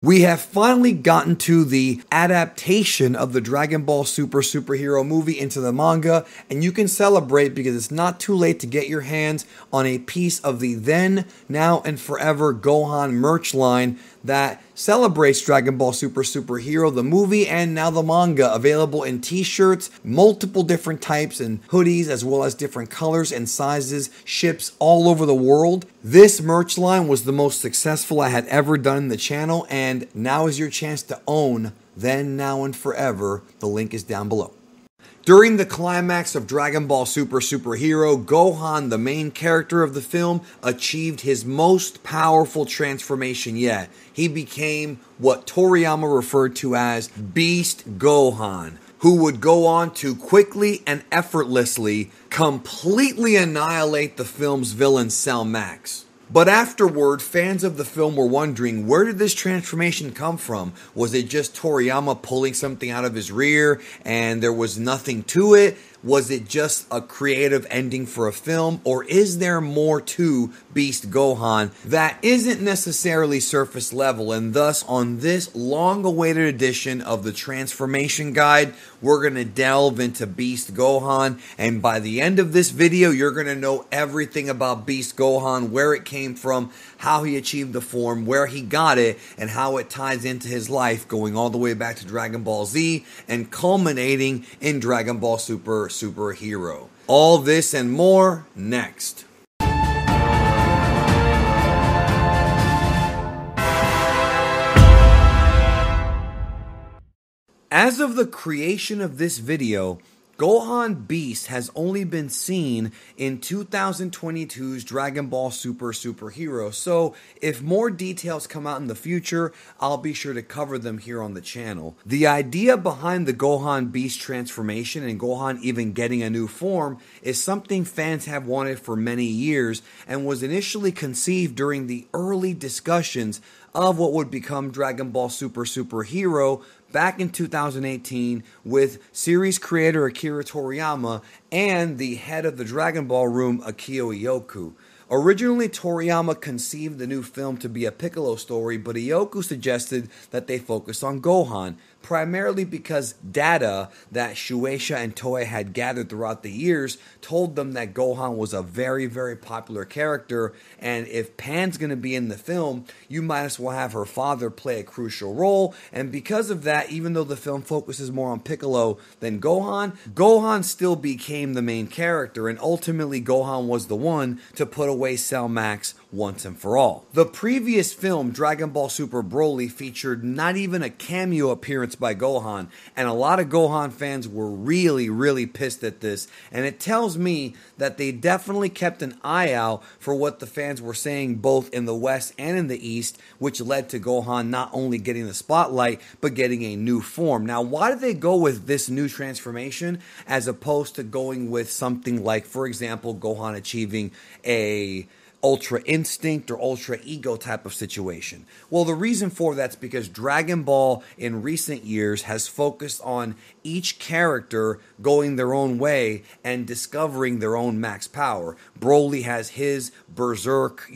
We have finally gotten to the adaptation of the Dragon Ball Super Super Hero movie into the manga, and you can celebrate because it's not too late to get your hands on a piece of the then, now, and forever Gohan merch line that celebrates Dragon Ball Super Super Hero, the movie, and now the manga, available in t-shirts, multiple different types and hoodies, as well as different colors and sizes, ships all over the world. This merch line was the most successful I had ever done in the channel, and now is your chance to own then, now, and forever. The link is down below. During the climax of Dragon Ball Super Super Hero, Gohan, the main character of the film, achieved his most powerful transformation yet. He became what Toriyama referred to as Beast Gohan, who would go on to quickly and effortlessly completely annihilate the film's villain Cell Max. But afterward, fans of the film were wondering, where did this transformation come from? Was it just Toriyama pulling something out of his rear and there was nothing to it? Was it just a creative ending for a film? Or is there more to Beast Gohan that isn't necessarily surface level? And thus, on this long-awaited edition of the Transformation Guide, we're going to delve into Beast Gohan. And by the end of this video, you're going to know everything about Beast Gohan, where it came from, how he achieved the form, where he got it, and how it ties into his life, going all the way back to Dragon Ball Z and culminating in Dragon Ball Super Super Hero. All this and more next. As of the creation of this video, Gohan Beast has only been seen in 2022's Dragon Ball Super Super Hero, so if more details come out in the future, I'll be sure to cover them here on the channel. The idea behind the Gohan Beast transformation and Gohan even getting a new form is something fans have wanted for many years and was initially conceived during the early discussions of what would become Dragon Ball Super Super Hero back in 2018 with series creator Akira Toriyama and the head of the Dragon Ball room, Akio Iyoku. Originally, Toriyama conceived the new film to be a Piccolo story, but Iyoku suggested that they focus on Gohan, primarily because data that Shueisha and Toei had gathered throughout the years told them that Gohan was a very, very popular character, and if Pan's going to be in the film, you might as well have her father play a crucial role, and because of that, even though the film focuses more on Piccolo than Gohan, Gohan still became the main character, and ultimately Gohan was the one to put away Cell Max once and for all. The previous film, Dragon Ball Super Broly, featured not even a cameo appearance by Gohan, and a lot of Gohan fans were really, really pissed at this, and it tells me that they definitely kept an eye out for what the fans were saying both in the West and in the East, which led to Gohan not only getting the spotlight, but getting a new form. Now, why did they go with this new transformation as opposed to going with something like, for example, Gohan achieving a Ultra Instinct or Ultra Ego type of situation? Well, the reason for that's because Dragon Ball in recent years has focused on each character going their own way and discovering their own max power. Broly has his Berserk,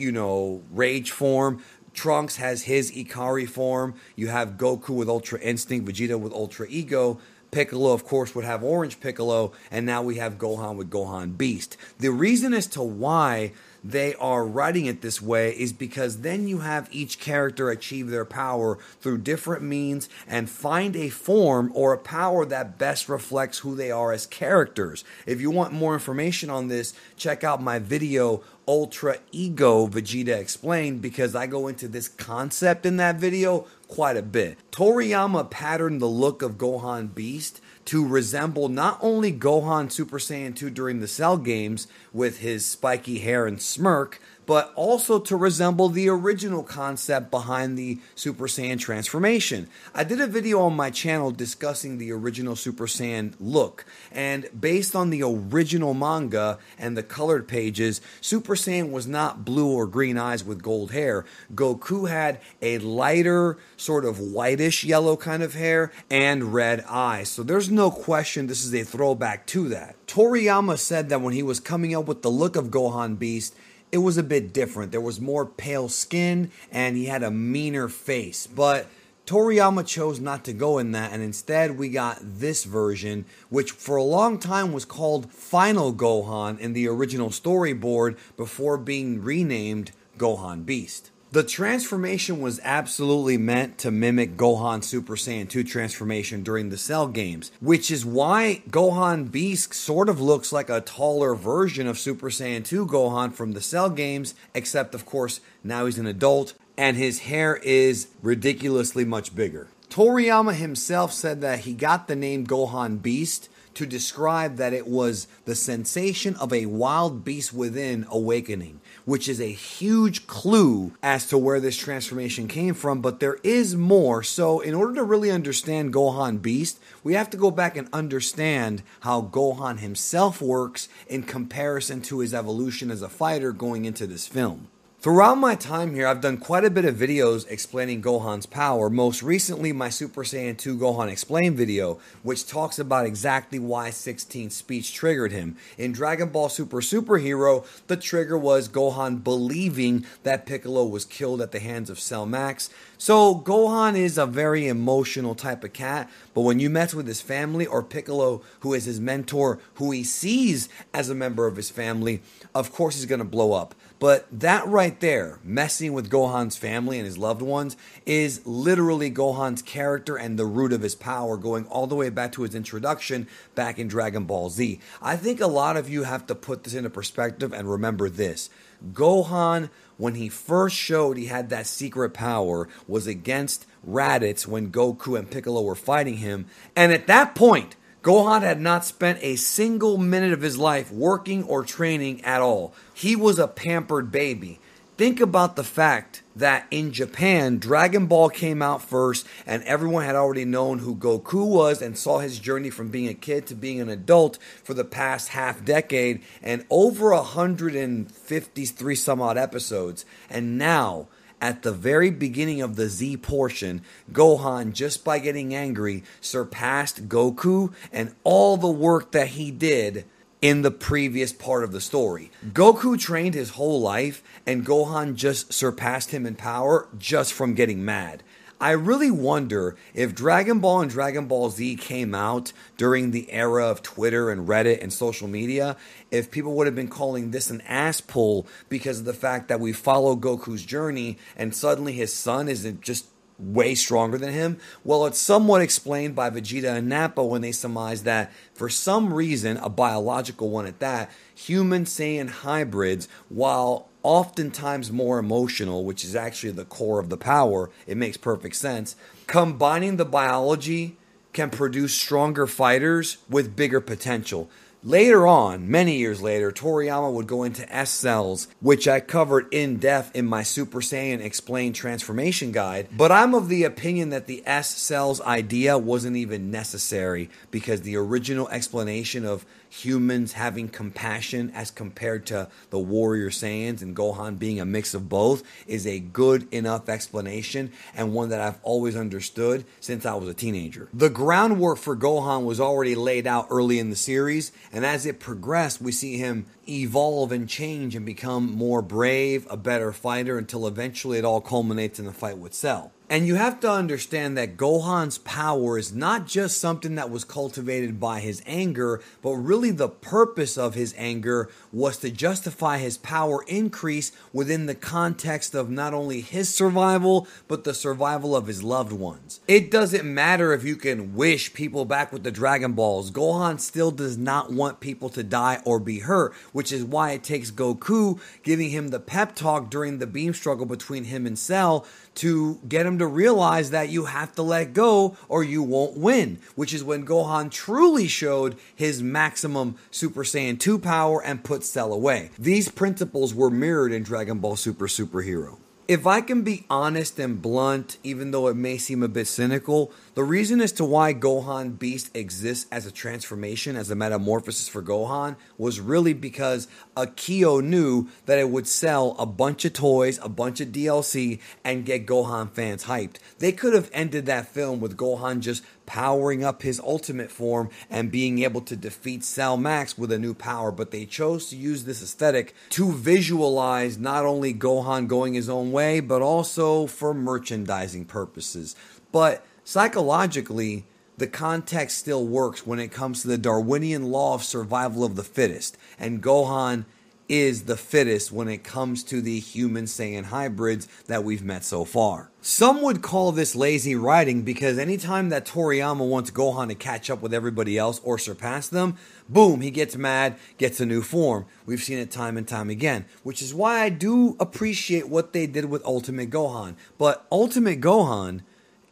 rage form. Trunks has his Ikari form. You have Goku with Ultra Instinct, Vegeta with Ultra Ego. Piccolo, of course, would have Orange Piccolo, and now we have Gohan with Gohan Beast. The reason as to why they are writing it this way is because then you have each character achieve their power through different means and find a form or a power that best reflects who they are as characters. If you want more information on this, check out my video Ultra Ego Vegeta Explained, because I go into this concept in that video quite a bit. Toriyama patterned the look of Gohan Beast to resemble not only Gohan Super Saiyan 2 during the Cell games with his spiky hair and smirk, but also to resemble the original concept behind the Super Saiyan transformation. I did a video on my channel discussing the original Super Saiyan look, and based on the original manga and the colored pages, Super Saiyan was not blue or green eyes with gold hair. Goku had a lighter, sort of whitish yellow kind of hair and red eyes, so there's no question this is a throwback to that. Toriyama said that when he was coming up with the look of Gohan Beast, it was a bit different. There was more pale skin and he had a meaner face, but Toriyama chose not to go in that, and instead we got this version, which for a long time was called Final Gohan in the original storyboard before being renamed Gohan Beast. The transformation was absolutely meant to mimic Gohan's Super Saiyan 2 transformation during the Cell games, which is why Gohan Beast sort of looks like a taller version of Super Saiyan 2 Gohan from the Cell games, except of course now he's an adult and his hair is ridiculously much bigger. Toriyama himself said that he got the name Gohan Beast to describe that it was the sensation of a wild beast within awakening, which is a huge clue as to where this transformation came from, but there is more. So in order to really understand Gohan Beast, we have to go back and understand how Gohan himself works in comparison to his evolution as a fighter going into this film. Throughout my time here, I've done quite a bit of videos explaining Gohan's power. Most recently, my Super Saiyan 2 Gohan Explained video, which talks about exactly why 16's speech triggered him. In Dragon Ball Super Super Hero, the trigger was Gohan believing that Piccolo was killed at the hands of Cell Max. So Gohan is a very emotional type of cat, but when you mess with his family or Piccolo, who is his mentor, who he sees as a member of his family, of course he's going to blow up. But that right there, messing with Gohan's family and his loved ones, is literally Gohan's character and the root of his power, going all the way back to his introduction back in Dragon Ball Z. I think a lot of you have to put this into perspective and remember this. Gohan, when he first showed he had that secret power, was against Raditz when Goku and Piccolo were fighting him. And at that point, Gohan had not spent a single minute of his life working or training at all. He was a pampered baby. Think about the fact that in Japan, Dragon Ball came out first and everyone had already known who Goku was and saw his journey from being a kid to being an adult for the past half decade and over 153 some odd episodes. And now, at the very beginning of the Z portion, Gohan, just by getting angry, surpassed Goku and all the work that he did in the previous part of the story. Goku trained his whole life, and Gohan just surpassed him in power just from getting mad. I really wonder if Dragon Ball and Dragon Ball Z came out during the era of Twitter and Reddit and social media, if people would have been calling this an ass pull because of the fact that we follow Goku's journey and suddenly his son is just way stronger than him. Well, it's somewhat explained by Vegeta and Nappa when they surmise that, for some reason, a biological one at that, human Saiyan hybrids, while oftentimes more emotional, which is actually the core of the power, it makes perfect sense, combining the biology can produce stronger fighters with bigger potential. Later on, many years later, Toriyama would go into S cells, which I covered in depth in my Super Saiyan Explained Transformation Guide, but I'm of the opinion that the S cells idea wasn't even necessary because the original explanation of humans having compassion as compared to the warrior Saiyans and Gohan being a mix of both is a good enough explanation and one that I've always understood since I was a teenager. The groundwork for Gohan was already laid out early in the series, and as it progressed, we see him evolve and change and become more brave, a better fighter, until eventually it all culminates in the fight with Cell. And you have to understand that Gohan's power is not just something that was cultivated by his anger, but really the purpose of his anger was to justify his power increase within the context of not only his survival, but the survival of his loved ones. It doesn't matter if you can wish people back with the Dragon Balls. Gohan still does not want people to die or be hurt, which is why it takes Goku giving him the pep talk during the beam struggle between him and Cell to get him to realize that you have to let go or you won't win, which is when Gohan truly showed his maximum Super Saiyan 2 power and put Cell away. These principles were mirrored in Dragon Ball Super Super Hero. If I can be honest and blunt, even though it may seem a bit cynical, the reason as to why Gohan Beast exists as a transformation, as a metamorphosis for Gohan, was really because Akio knew that it would sell a bunch of toys, a bunch of DLC, and get Gohan fans hyped. They could have ended that film with Gohan just powering up his ultimate form and being able to defeat Cell Max with a new power, but they chose to use this aesthetic to visualize not only Gohan going his own way, but also for merchandising purposes. But psychologically, the context still works when it comes to the Darwinian law of survival of the fittest, and Gohan is the fittest when it comes to the human Saiyan hybrids that we've met so far. Some would call this lazy writing, because anytime that Toriyama wants Gohan to catch up with everybody else or surpass them, boom, he gets mad, gets a new form. We've seen it time and time again, which is why I do appreciate what they did with Ultimate Gohan. But Ultimate Gohan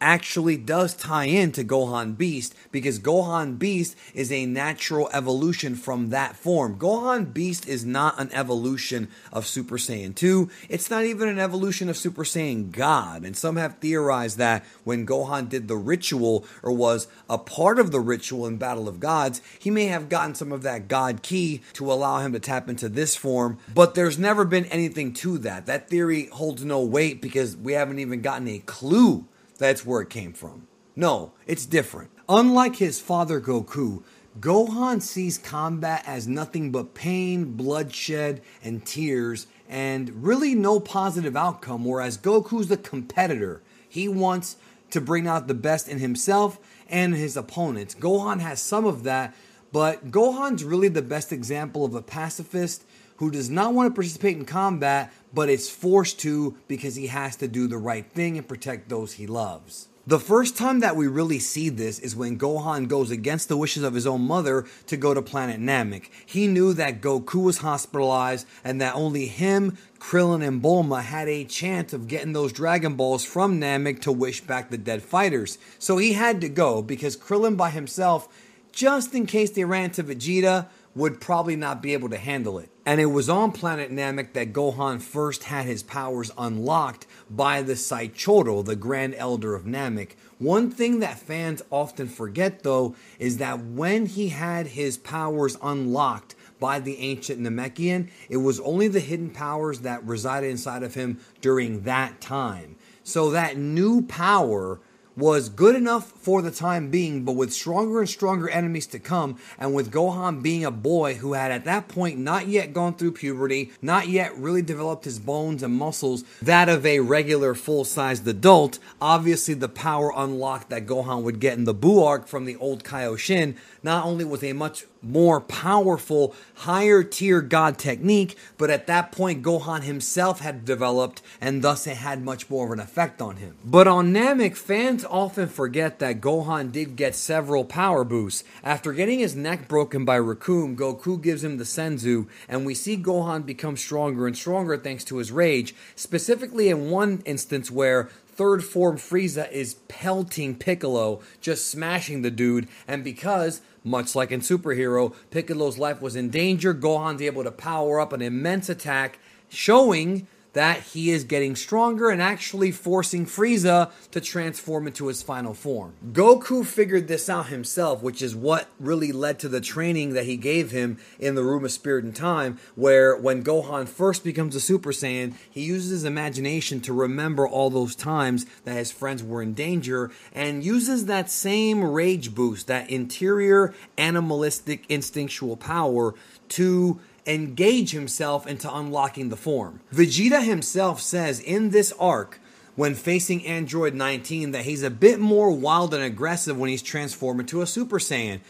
actually does tie into Gohan Beast, because Gohan Beast is a natural evolution from that form. Gohan Beast is not an evolution of Super Saiyan 2. It's not even an evolution of Super Saiyan God. And some have theorized that when Gohan did the ritual, or was a part of the ritual in Battle of Gods, he may have gotten some of that God key to allow him to tap into this form. But there's never been anything to that. That theory holds no weight, because we haven't even gotten a clue that's where it came from. No, it's different. Unlike his father Goku, Gohan sees combat as nothing but pain, bloodshed, and tears, and really no positive outcome, whereas Goku's the competitor. He wants to bring out the best in himself and his opponents. Gohan has some of that, but Gohan's really the best example of a pacifist who does not want to participate in combat, but is forced to because he has to do the right thing and protect those he loves. The first time that we really see this is when Gohan goes against the wishes of his own mother to go to planet Namek. He knew that Goku was hospitalized and that only him, Krillin, and Bulma had a chance of getting those Dragon Balls from Namek to wish back the dead fighters. So he had to go, because Krillin by himself, just in case they ran to Vegeta, would probably not be able to handle it. And it was on planet Namek that Gohan first had his powers unlocked by the Saichoro, the Grand Elder of Namek. One thing that fans often forget, though, is that when he had his powers unlocked by the ancient Namekian, it was only the hidden powers that resided inside of him during that time. So that new power was good enough for the time being, but with stronger and stronger enemies to come, and with Gohan being a boy who had at that point not yet gone through puberty, not yet really developed his bones and muscles, that of a regular full-sized adult, obviously the power unlocked that Gohan would get in the Buu arc from the old Kaioshin not only was a much more powerful, higher tier God technique, but at that point Gohan himself had developed, and thus it had much more of an effect on him. But on Namek, fans often forget that Gohan did get several power boosts. After getting his neck broken by Raccoon, Goku gives him the Senzu, and we see Gohan become stronger and stronger thanks to his rage, specifically in one instance where third form Frieza is pelting Piccolo, just smashing the dude, and because, much like in Super Hero, Piccolo's life was in danger, Gohan's able to power up an immense attack, showing that he is getting stronger and actually forcing Frieza to transform into his final form. Goku figured this out himself, which is what really led to the training that he gave him in the Room of Spirit and Time, where when Gohan first becomes a Super Saiyan, he uses his imagination to remember all those times that his friends were in danger, and uses that same rage boost, that interior animalistic instinctual power, to engage himself into unlocking the form. Vegeta himself says in this arc, when facing Android 19, that he's a bit more wild and aggressive when he's transformed into a Super Saiyan.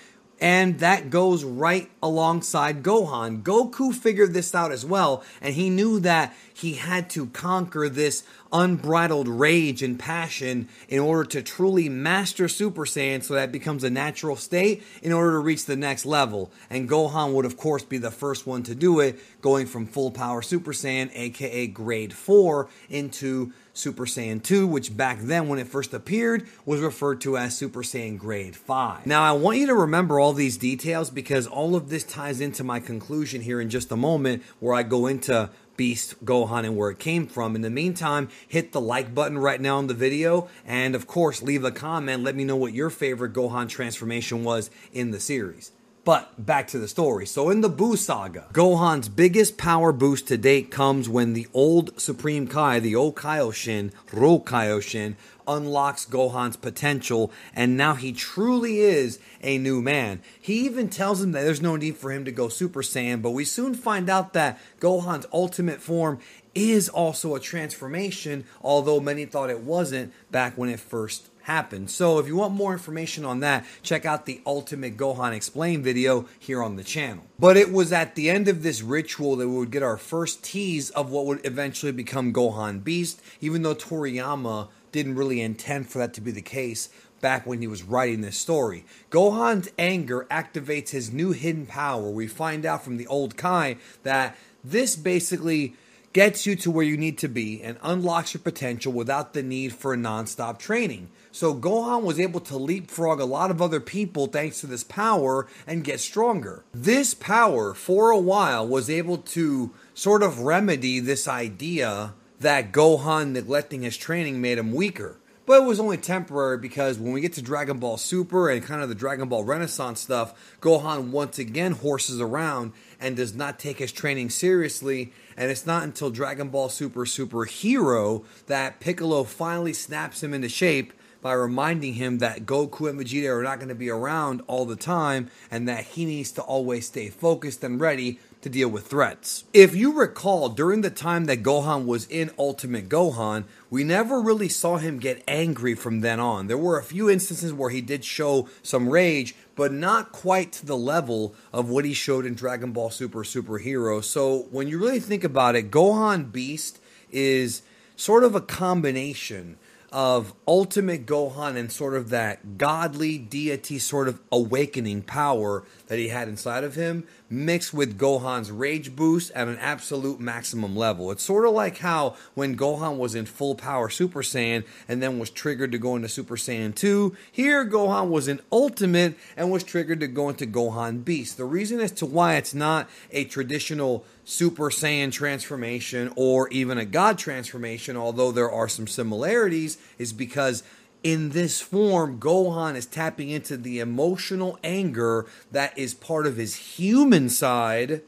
And that goes right alongside Gohan. Goku figured this out as well, and he knew that he had to conquer this unbridled rage and passion in order to truly master Super Saiyan, so that becomes a natural state in order to reach the next level. And Gohan would, of course, be the first one to do it, going from full power Super Saiyan, aka Grade 4, into Super Saiyan 2, which back then when it first appeared was referred to as Super Saiyan Grade 5. Now I want you to remember all these details, because all of this ties into my conclusion here in just a moment, where I go into Beast Gohan and where it came from. In the meantime, hit the like button right now on the video, and of course leave a comment. Let me know what your favorite Gohan transformation was in the series. But back to the story. So in the Buu saga, Gohan's biggest power boost to date comes when the old Supreme Kai, the old Kaioshin, Rokaioshin, unlocks Gohan's potential, and now he truly is a new man. He even tells him that there's no need for him to go Super Saiyan, but we soon find out that Gohan's ultimate form is also a transformation, although many thought it wasn't back when it first happened. So if you want more information on that, check out the Ultimate Gohan Explained video here on the channel. But it was at the end of this ritual that we would get our first tease of what would eventually become Gohan Beast, even though Toriyama didn't really intend for that to be the case back when he was writing this story. Gohan's anger activates his new hidden power. We find out from the old Kai that this basically gets you to where you need to be and unlocks your potential without the need for non-stop training. So Gohan was able to leapfrog a lot of other people thanks to this power and get stronger. This power, for a while, was able to sort of remedy this idea that Gohan neglecting his training made him weaker. But it was only temporary, because when we get to Dragon Ball Super and kind of the Dragon Ball Renaissance stuff, Gohan once again horses around and does not take his training seriously, and it's not until Dragon Ball Super Super Hero that Piccolo finally snaps him into shape by reminding him that Goku and Vegeta are not going to be around all the time and that he needs to always stay focused and ready to deal with threats. If you recall, during the time that Gohan was in Ultimate Gohan, we never really saw him get angry from then on. There were a few instances where he did show some rage, but not quite to the level of what he showed in Dragon Ball Super Super Hero. So when you really think about it, Gohan Beast is sort of a combination of Ultimate Gohan and sort of that godly deity sort of awakening power that he had inside of him, mixed with Gohan's rage boost at an absolute maximum level. It's sort of like how when Gohan was in full power Super Saiyan and then was triggered to go into Super Saiyan 2, here Gohan was in Ultimate and was triggered to go into Gohan Beast. The reason as to why it's not a traditional Super Saiyan transformation or even a God transformation, although there are some similarities, is because in this form, Gohan is tapping into the emotional anger that is part of his human side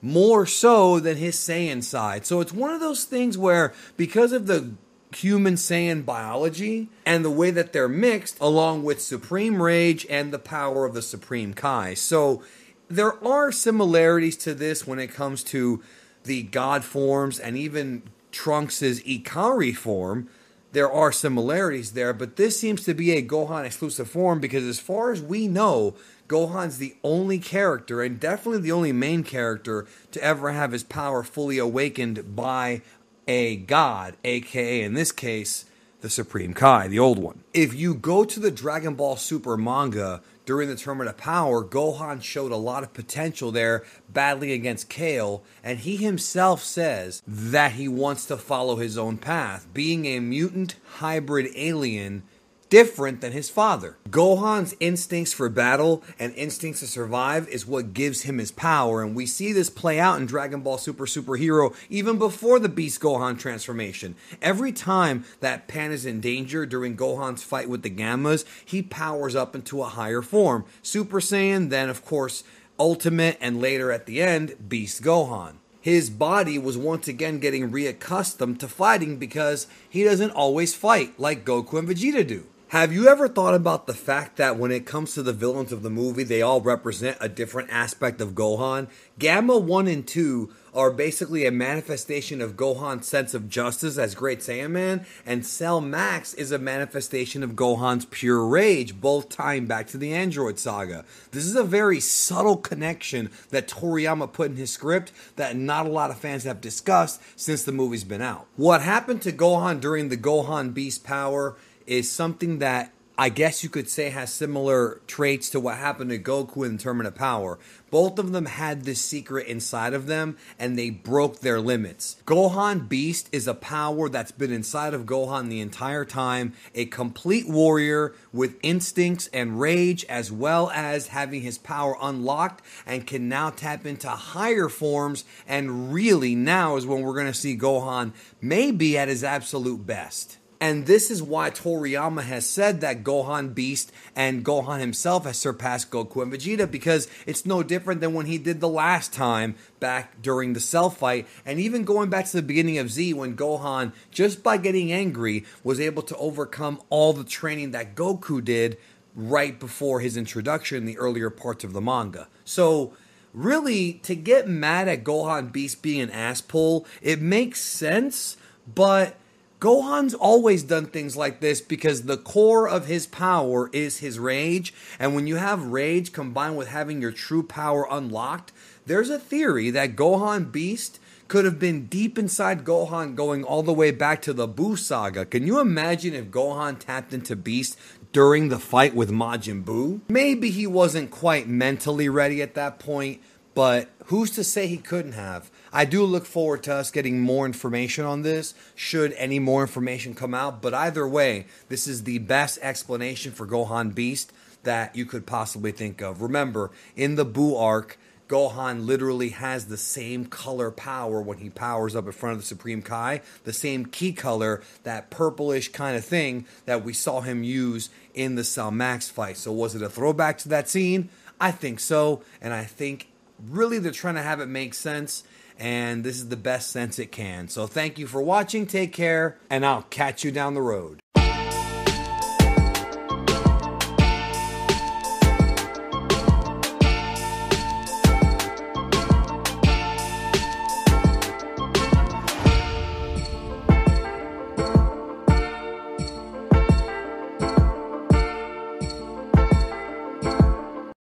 more so than his Saiyan side. So it's one of those things where, because of the human Saiyan biology and the way that they're mixed, along with Supreme Rage and the power of the Supreme Kai. So there are similarities to this when it comes to the God forms and even Trunks' Ikari form. There are similarities there, but this seems to be a Gohan exclusive form, because as far as we know, Gohan's the only character, and definitely the only main character, to ever have his power fully awakened by a god, aka in this case, the Supreme Kai, the old one. If you go to the Dragon Ball Super manga, during the Tournament of Power, Gohan showed a lot of potential there, battling against Kale, and he himself says that he wants to follow his own path, being a mutant hybrid alien different than his father. Gohan's instincts for battle and instincts to survive is what gives him his power, and we see this play out in Dragon Ball Super Super Hero even before the Beast Gohan transformation. Every time that Pan is in danger during Gohan's fight with the Gammas, he powers up into a higher form. Super Saiyan, then of course Ultimate, and later at the end, Beast Gohan. His body was once again getting reaccustomed to fighting, because he doesn't always fight like Goku and Vegeta do. Have you ever thought about the fact that when it comes to the villains of the movie, they all represent a different aspect of Gohan? Gamma 1 and 2 are basically a manifestation of Gohan's sense of justice as Great Saiyan Man, and Cell Max is a manifestation of Gohan's pure rage, both tying back to the Android saga. This is a very subtle connection that Toriyama put in his script that not a lot of fans have discussed since the movie's been out. What happened to Gohan during the Gohan Beast power is something that I guess you could say has similar traits to what happened to Goku in Tournament of Power. Both of them had this secret inside of them, and they broke their limits. Gohan Beast is a power that's been inside of Gohan the entire time. A complete warrior with instincts and rage, as well as having his power unlocked, and can now tap into higher forms. And really, now is when we're going to see Gohan maybe at his absolute best. And this is why Toriyama has said that Gohan Beast and Gohan himself has surpassed Goku and Vegeta, because it's no different than when he did the last time back during the Cell fight. And even going back to the beginning of Z, when Gohan, just by getting angry, was able to overcome all the training that Goku did right before his introduction in the earlier parts of the manga. So really, to get mad at Gohan Beast being an asshole, it makes sense, but Gohan's always done things like this because the core of his power is his rage. And when you have rage combined with having your true power unlocked, there's a theory that Gohan Beast could have been deep inside Gohan going all the way back to the Buu saga. Can you imagine if Gohan tapped into Beast during the fight with Majin Buu? Maybe he wasn't quite mentally ready at that point, but who's to say he couldn't have? I do look forward to us getting more information on this, should any more information come out. But either way, this is the best explanation for Gohan Beast that you could possibly think of. Remember, in the Buu arc, Gohan literally has the same color power when he powers up in front of the Supreme Kai, the same ki color, that purplish kind of thing that we saw him use in the Cell Max fight. So was it a throwback to that scene? I think so, and I think really, they're trying to have it make sense, and this is the best sense it can. So thank you for watching, take care, and I'll catch you down the road.